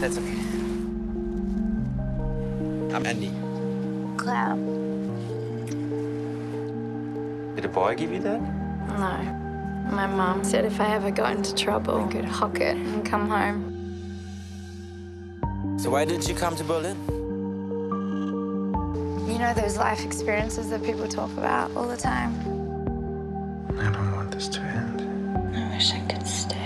That's okay. I'm Andy. Cloud. Did a boy give you that? No. My mom said if I ever got into trouble, I could hock it and come home. So why didn't you come to Berlin? You know those life experiences that people talk about all the time? I don't want this to end. I wish I could stay.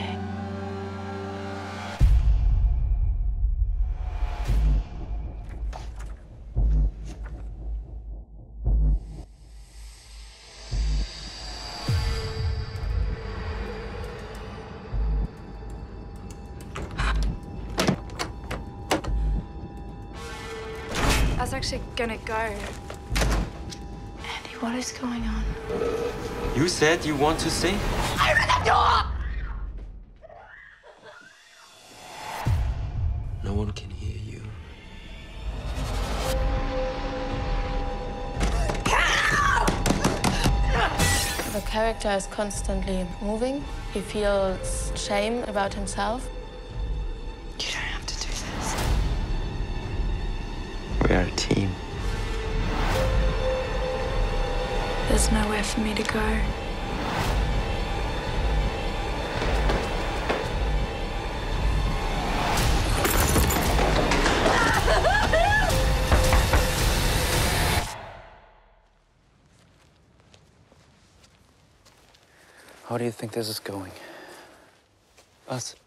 I was actually gonna go. Andy, what is going on? You said you want to sing? Open the door! No one can hear you. The character is constantly moving. He feels shame about himself. We are a team. There's nowhere for me to go. How do you think this is going? Us?